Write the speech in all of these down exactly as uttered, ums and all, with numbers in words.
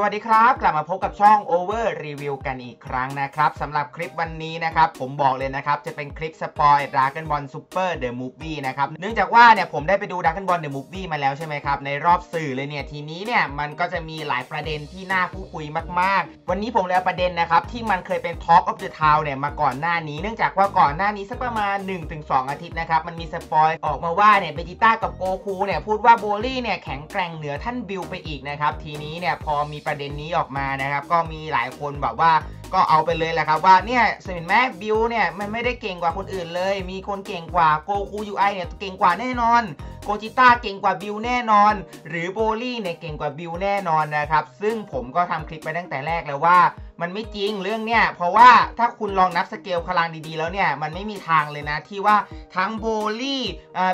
สวัสดีครับกลับมาพบกับช่อง Over Review กันอีกครั้งนะครับสำหรับคลิปวันนี้นะครับผมบอกเลยนะครับจะเป็นคลิปสปอย Dragon Ball Super The Movie นะครับเนื่องจากว่าเนี่ยผมได้ไปดู Dragon Ball The Movie มาแล้วใช่ไหมครับในรอบสื่อเลยเนี่ยทีนี้เนี่ยมันก็จะมีหลายประเด็นที่น่าพูดคุยมากๆวันนี้ผมเลยเอาประเด็นนะครับที่มันเคยเป็น Talk of the Town เนี่ยมาก่อนหน้านี้เนื่องจากว่าก่อนหน้านี้สักประมาณ หนึ่งถึงสอง อาทิตย์นะครับมันมีสปอยออกมาว่าเนี่ยเบจิต้ากับโกคูเนี่ยพูดว่าโบลี่เนี่ยแข็งแกร่งเหนือท่านบิลไปอีกนะครับทีนี้เนี่ยพอมีประเด็นนี้ออกมานะครับก็มีหลายคนแบบว่าก็เอาไปเลยแหละครับว่าเนี่ยเห็นไหมบิลเนี่ยมันไม่ได้เก่งกว่าคนอื่นเลยมีคนเก่งกว่าโกคูยูไอเนี่ยเก่งกว่าแน่นอนโกจิต้าเก่งกว่าบิลแน่นอนหรือโบลี่เนี่ยเก่งกว่าบิลแน่นอนนะครับซึ่งผมก็ทำคลิปไปตั้งแต่แรกแล้วว่ามันไม่จริงเรื่องเนี่ยเพราะว่าถ้าคุณลองนับสเกลพลังดีๆแล้วเนี่ยมันไม่มีทางเลยนะที่ว่าทั้งโบลี่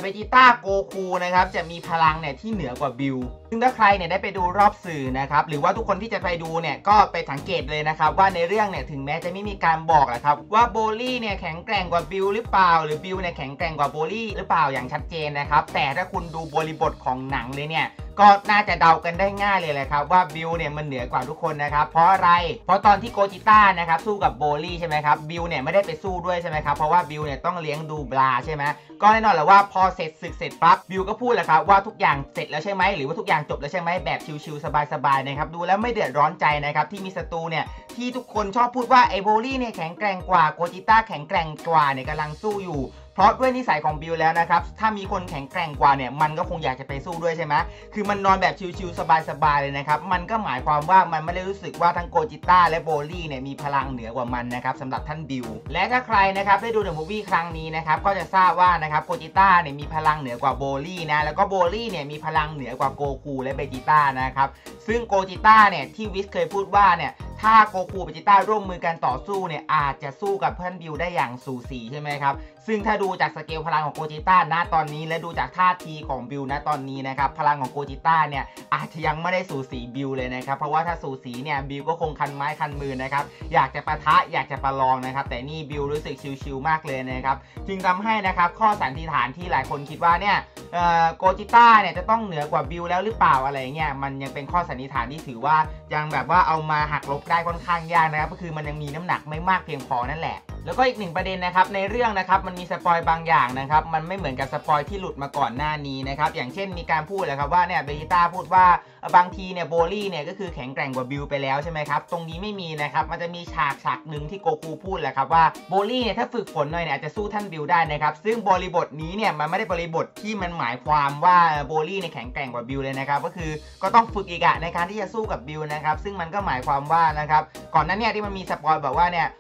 เบจิต้าโกคูนะครับจะมีพลังเนี่ยที่เหนือกว่าบิลซึ่งถ้าใครเนี่ยได้ไปดูรอบสื่อนะครับหรือว่าทุกคนที่จะไปดูเนี่ยก็ไปสังเกตเลยนะครับว่าในเรื่องเนี่ยถึงแม้จะไม่มีการบอกนะครับว่าโบลี่เนี่ยแข็งแกร่งกว่าบิลหรือเปล่าหรือบิลเนี่ยแข็งแกร่งกว่าโบลี่หรือเปล่าอย่างชัดเจนนะครับแต่ถ้าคุณดูบริบทของหนังเลยเนี่ยก็น่าจะเดากันได้ง่ายเลยแหละครับว่าบิลเนี่ยมันเหนือกว่าทุกคนนะครับเพราะอะไรเพราะตอนที่โกจิต้านะครับสู้กับโบลี่ใช่ไหมครับบิลเนี่ยไม่ได้ไปสู้ด้วยใช่ไหมครับเพราะว่าบิลเนี่ยต้องเลี้ยงดูบลาใช่ไหมก็แน่นอนแหละว่าพอเสร็จศึกเสร็จปั๊บบิลก็พูดแหละครับว่าทุกอย่างเสร็จแล้วใช่ไหมหรือว่าทุกอย่างจบแล้วใช่ไหมแบบชิลๆสบายๆนะครับดูแล้วไม่เดือดร้อนใจนะครับที่มีศัตรูเนี่ยที่ทุกคนชอบพูดว่าไอโบลี่เนี่ยแข็งแกร่งกว่าโกจิต้าแข็งแกร่งกว่าเนี่ยกำลังสู้อยู่เพราะด้วยนิสัยของบิลแล้วนะครับถ้ามีคนแข็งแกร่งกว่าเนี่ยมันก็คงอยากจะไปสู้ด้วยใช่ไหมคือมันนอนแบบชิวๆสบายๆเลยนะครับมันก็หมายความว่ามันไม่ได้รู้สึกว่าทั้งโกจิต้าและโบลี่เนี่ยมีพลังเหนือกว่ามันนะครับสำหรับท่านบิลและถ้าใครนะครับได้ดูเดอะมูฟวี่ครั้งนี้นะครับก็จะทราบว่านะครับโกจิต้าเนี่ยมีพลังเหนือกว่าโบลี่นะแล้วก็โบลี่เนี่ยมีพลังเหนือกว่าโกคูและเบจิต้านะครับซึ่งโกจิต้าเนี่ยที่วิสเคยพูดว่าเนี่ยถ้าโกคูเบจิต้าร่วมมือกันต่อสู้เนี่ยอาจจะสู้กับเพื่อนบิลได้อย่างสูสีใช่ไหมครับซึ่งถ้าดูจากสเกลพลังของโกจิต้าณตอนนี้และดูจากท่าทีของบิลณตอนนี้นะครับพลังของโกจิต้าเนี่ยอาจจะยังไม่ได้สูสีบิลเลยนะครับเพราะว่าถ้าสูสีเนี่ยบิลก็คงคันไม้คันมือนะครับอยากจะปะทะอยากจะประลองนะครับแต่นี่บิลรู้สึกชิลๆมากเลยนะครับจึงทำให้นะครับข้อสันนิษฐานที่หลายคนคิดว่าเนี่ยโกจิต้าเนี่ยจะต้องเหนือกว่าบิลแล้วหรือเปล่าอะไรเงี้ยมันยังเป็นข้อสันนิษฐานที่ถือว่ายังแบบว่าเอามาหักลบได้ค่อนข้างยากนะครับก็คือมันยังมีน้ำหนักไม่มากเพียงพอนั่นแหละแล้วก็อีกหนึ่งประเด็นนะครับในเรื่องนะครับมันมีสปอยบางอย่างนะครับมันไม่เหมือนกับสปอยที่หลุดมาก่อนหน้านี้นะครับอย่างเช่นมีการพูดเลยครับว่าเนี่ยเบจิต้าพูดว่าบางทีเนี่ยโบลี่เนี่ยก็คือแข็งแกร่งกว่าบิลไปแล้วใช่ไหมครับตรงนี้ไม่มีนะครับมันจะมีฉากฉากหนึ่งที่โกคูพูดแหละครับว่าโบลี่เนี่ยถ้าฝึกฝนหน่อยเนี่ยจะสู้ท่านบิลได้นะครับซึ่งบริบทนี้เนี่ยมันไม่ได้บริบทที่มันหมายความว่าโบลี่เนี่ยแข็งแกร่งกว่าบิลเลยนะครับก็คือก็ต้องฝึกอีกอะในการที่จะสู้กับบิลนะครับซึ่งมันก็หมายความว่านะครับก่อนหน้านี้ที่มันมีสปอยบอกว่าเนี่ย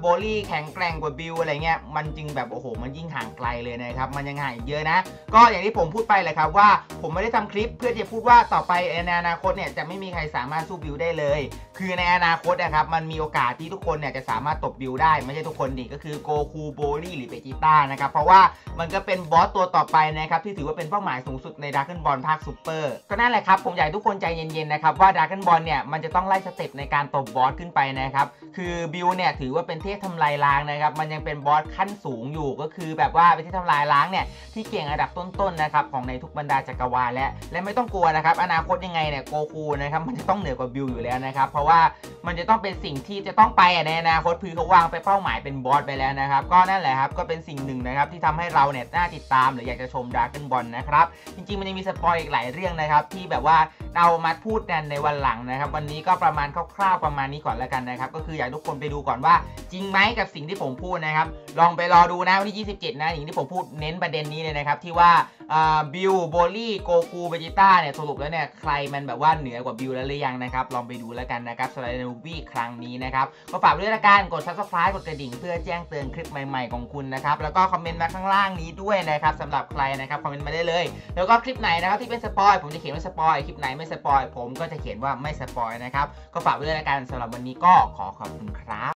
โบลี่แข็งแกร่งกว่าบิลอะไรเงี้ยมันจึงแบบโอ้โหมันยิ่งห่างไกลเลยนะครับมันยังห่างเยอะนะก็อย่างที่ผมพูดไปแหละครับว่าผมไม่ได้ทำคลิปเพื่อจะพูดว่าต่อไปในอนาคตเนี่ยจะไม่มีใครสามารถสู้บิลได้เลยคือในอนาคตนะครับมันมีโอกาสที่ทุกคนเนี่ยจะสามารถตบบิลได้ไม่ใช่ทุกคนดิก็คือโกคูโบลี่หรือเบจิต้านะครับเพราะว่ามันก็เป็นบอสตัวต่อไปนะครับที่ถือว่าเป็นเป้าหมายสูงสุดใน Dragon Ball ภาค Super ก็นั่นแหละครับผมอยากให้ทุกคนใจเย็นๆนะครับว่า Dragon Ball เนี่ยมันจะต้องไล่สเต็ปในการตบบอสขึ้นไปนะครับคือบิลเนี่ยถือว่าเป็นเทพทำลายล้างนะครับมันยังเป็นบอสขั้นสูงอยู่ก็คือแบบว่าเป็นเทพทำลายล้างเนี่ยที่เก่งระดับต้นๆนะครับของในทุกบรรดาจักรวาลและและไม่ต้องกลัวนะครับอนาคตยังไงเนี่ยโกคูนะครับมันจะต้องเหนือกว่าบิลอยู่แล้วนะครับเพราะว่ามันจะต้องเป็นสิ่งที่จะต้องไปในอนาคตพื้นเขาวางไปเป้าหมายเป็นบอสไปแล้วนะครับก็นั่นแหละครับก็เป็นสิ่งหนึ่งนะครับที่ทำให้เราเนี่ยน่าติดตามหรืออยากจะชม Dragon Ball นะครับจริงๆมันยังมีสปอยอีกหลายเรื่องนะครับที่แบบว่าเรามาพูดกันในวันหลังนะครับวันนี้ก็ประมาณคร่าวๆประมาณนี้ก่อนแล้วกันนะครับก็คืออยากทุกคนไปดูก่อนว่าจริงไหมกับสิ่งที่ผมพูดนะครับลองไปรอดูนะวันที่ยี่สิบเจ็ดนะอย่างที่ผมพูดเน้นประเด็นนี้เลยนะครับที่ว่าบิลโบลี่โกคูเบจิต้าเนี่ยสรุปแล้วเนี่ยใครมันแบบว่าเหนือกว่าบิลแล้วหรือยังนะครับลองไปดูแล้วกันนะครับสไลด์ในมูฟวี่ครั้งนี้นะครับก็ฝากด้วยละกันกด ซับสไครบ์ กดกระดิ่งเพื่อแจ้งเตือนคลิปใหม่ๆของคุณนะครับแล้วก็คอมเมนต์มาข้างล่างนี้ด้วยนะครับสำหรับใครนะครับคอมเมนต์มาได้เลยแล้วก็คลิปไหนนะครับที่เป็นสปอยผมจะเขียนว่าสปอยคลิปไหนไม่สปอยผมก็จะเขียนว่าไม่สปอยนะครับก็ฝากด้วยละกันสำหรับวันนี้ก็ขอขอบคุณครับ